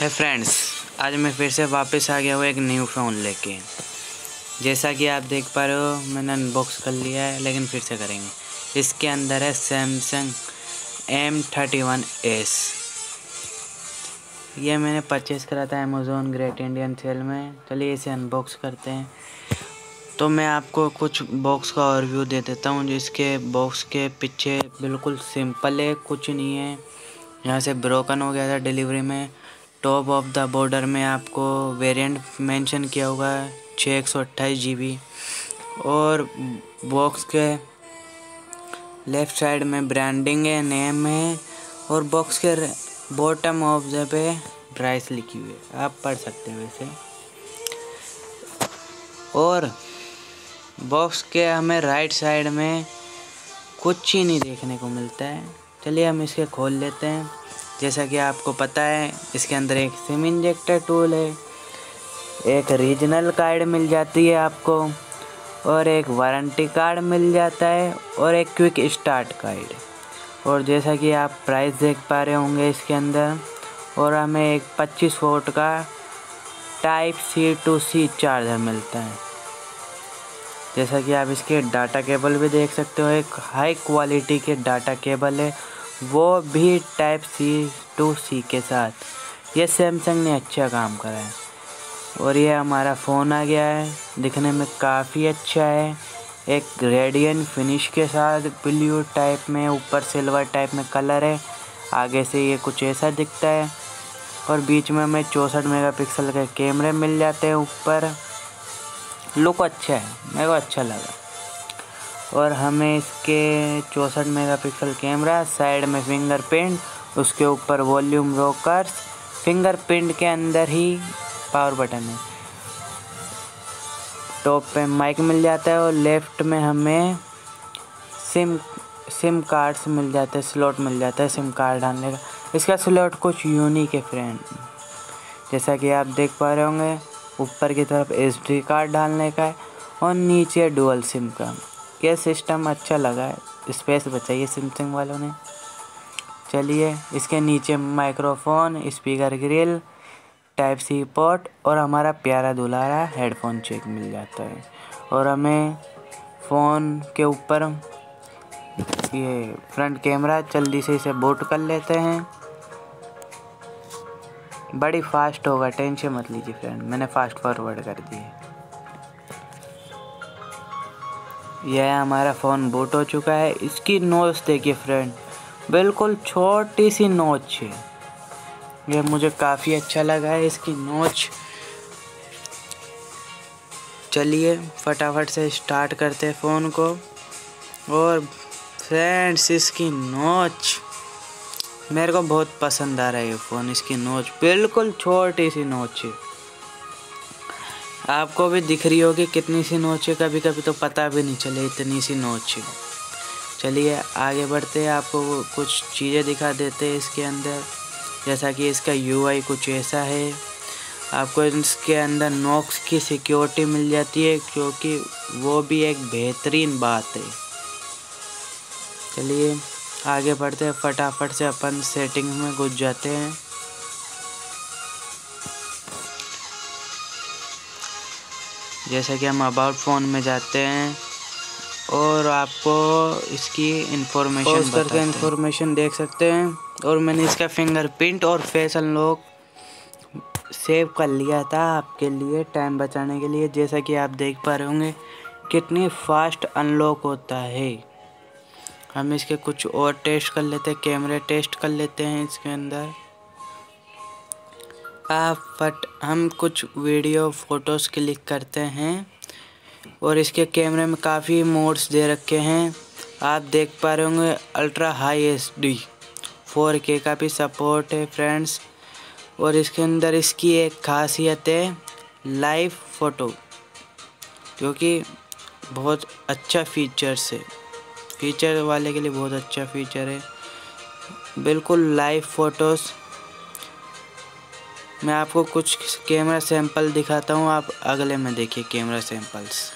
है फ्रेंड्स, आज मैं फिर से वापस आ गया हूँ एक न्यू फ़ोन लेके। जैसा कि आप देख पा रहे हो मैंने अनबॉक्स कर लिया है, लेकिन फिर से करेंगे। इसके अंदर है सैमसंग M31s। ये मैंने परचेस करा था अमेज़ॉन ग्रेट इंडियन सेल में। चलिए इसे अनबॉक्स करते हैं। तो मैं आपको कुछ बॉक्स का रिव्यू दे देता हूँ। जिसके बॉक्स के पीछे बिल्कुल सिंपल है, कुछ नहीं है। यहाँ से ब्रोकन हो गया था डिलीवरी में। टॉप ऑफ द बॉर्डर में आपको वेरिएंट मेंशन किया होगा 628 GB। और बॉक्स के लेफ़्ट साइड में ब्रांडिंग है, नेम है, और बॉक्स के बॉटम ऑफ द पे प्राइस लिखी हुई है, आप पढ़ सकते हैं वैसे। और बॉक्स के हमें राइट साइड में कुछ ही नहीं देखने को मिलता है। चलिए हम इसके खोल लेते हैं। जैसा कि आपको पता है इसके अंदर एक सिम इंजेक्टर टूल है, एक रीजनल कार्ड मिल जाती है आपको, और एक वारंटी कार्ड मिल जाता है, और एक क्विक स्टार्ट कार्ड। और जैसा कि आप प्राइस देख पा रहे होंगे इसके अंदर। और हमें एक 25 वोल्ट का Type-C to C चार्जर मिलता है। जैसा कि आप इसके डाटा केबल भी देख सकते हो, एक हाई क्वालिटी के डाटा केबल है, वो भी Type-C to C के साथ। ये सैमसंग ने अच्छा काम करा है। और ये हमारा फ़ोन आ गया है, दिखने में काफ़ी अच्छा है। एक ग्रेडियंट फिनिश के साथ ब्लू टाइप में, ऊपर सिल्वर टाइप में कलर है। आगे से ये कुछ ऐसा दिखता है, और बीच में हमें 64 मेगापिक्सल के कैमरे मिल जाते हैं ऊपर। लुक अच्छा है, मेरे को अच्छा लगा। और हमें इसके 64 मेगापिक्सल कैमरा, साइड में फिंगरप्रिंट, उसके ऊपर वॉल्यूम रोकर्स, फिंगरप्रिंट के अंदर ही पावर बटन है। टॉप पे माइक मिल जाता है, और लेफ्ट में हमें सिम कार्ड्स मिल जाते हैं, स्लॉट मिल जाता है सिम कार्ड डालने का। इसका स्लॉट कुछ यूनिक है फ्रेंड, जैसा कि आप देख पा रहे होंगे। ऊपर की तरफ SD कार्ड डालने का है, और नीचे डुअल सिम का। यह सिस्टम अच्छा लगा है, स्पेस बचाइए सैमसंग वालों ने। चलिए इसके नीचे microphone, speaker grill, Type-C port, और हमारा प्यारा दुलारा हेडफोन चेक मिल जाता है। और हमें फ़ोन के ऊपर ये फ्रंट कैमरा, जल्दी से इसे बूट कर लेते हैं। बड़ी फास्ट होगा, टेंशन मत लीजिए फ्रेंड, मैंने फास्ट फॉरवर्ड कर दी है। यह हमारा फ़ोन बूट हो चुका है। इसकी नोच देखिए फ्रेंड, बिल्कुल छोटी सी नोच है। यह मुझे काफ़ी अच्छा लगा है इसकी नोच। चलिए फटाफट से स्टार्ट करते हैं फ़ोन को। और फ्रेंड्स इसकी नोच मेरे को बहुत पसंद आ रहा है। ये फ़ोन, इसकी नोच बिल्कुल छोटी सी नोच है। आपको भी दिख रही होगी कितनी सी नोच है, कभी कभी तो पता भी नहीं चले इतनी सी नोच है। चलिए आगे बढ़ते हैं, आपको कुछ चीज़ें दिखा देते हैं इसके अंदर। जैसा कि इसका UI कुछ ऐसा है। आपको इसके अंदर Knox की सिक्योरिटी मिल जाती है, क्योंकि वो भी एक बेहतरीन बात है। चलिए आगे बढ़ते हैं, फटाफट से अपन सेटिंग में घुस जाते हैं। जैसे कि हम अबाउट फ़ोन में जाते हैं, और आपको इसकी इन्फॉर्मेशन करके इन्फॉर्मेशन देख सकते हैं। और मैंने इसका फिंगरप्रिंट और फेस अनलॉक सेव कर लिया था आपके लिए, टाइम बचाने के लिए। जैसा कि आप देख पा रहे होंगे कितनी फास्ट अनलॉक होता है। हम इसके कुछ और टेस्ट कर लेते हैं, कैमरे टेस्ट कर लेते हैं इसके अंदर। हम कुछ वीडियो फ़ोटोज़ क्लिक करते हैं, और इसके कैमरे में काफ़ी मोड्स दे रखे हैं। आप देख पा रहे होंगे अल्ट्रा हाई HD 4K का भी सपोर्ट है फ्रेंड्स। और इसके अंदर इसकी एक खासियत है लाइव फ़ोटो, जो कि बहुत अच्छा फीचर्स है। फ़ीचर वाले के लिए बहुत अच्छा फीचर है, बिल्कुल लाइव फ़ोटोज़। मैं आपको कुछ कैमरा सैंपल दिखाता हूँ, आप अगले में देखिए कैमरा सैंपल्स।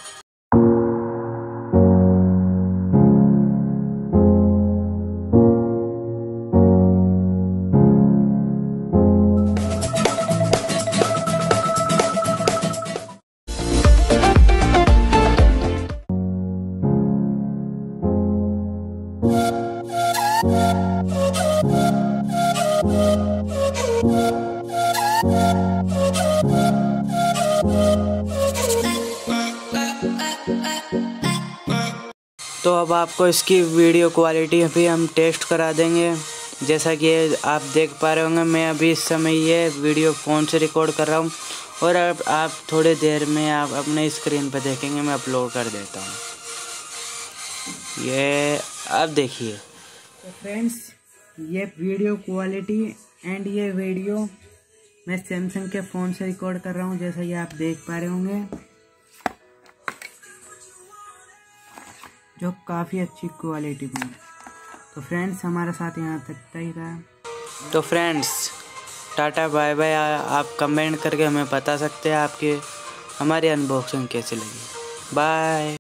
तो अब आपको इसकी वीडियो क्वालिटी अभी हम टेस्ट करा देंगे। जैसा कि आप देख पा रहे होंगे, मैं अभी इस समय ये वीडियो फ़ोन से रिकॉर्ड कर रहा हूँ और अब आप थोड़ी देर में आप अपने स्क्रीन पर देखेंगे। मैं अपलोड कर देता हूँ। ये आप देखिए। तो फ्रेंड्स, ये वीडियो क्वालिटी एंड ये वीडियो मैं सैमसंग के फ़ोन से रिकॉर्ड कर रहा हूँ, जैसा कि आप देख पा रहे होंगे, जो काफ़ी अच्छी क्वालिटी बनी। तो फ्रेंड्स, हमारा साथ यहाँ तक ही रहा। तो फ्रेंड्स, टाटा बाय बाय। आप कमेंट करके हमें बता सकते हैं आपके हमारी अनबॉक्सिंग कैसी लगी। बाय।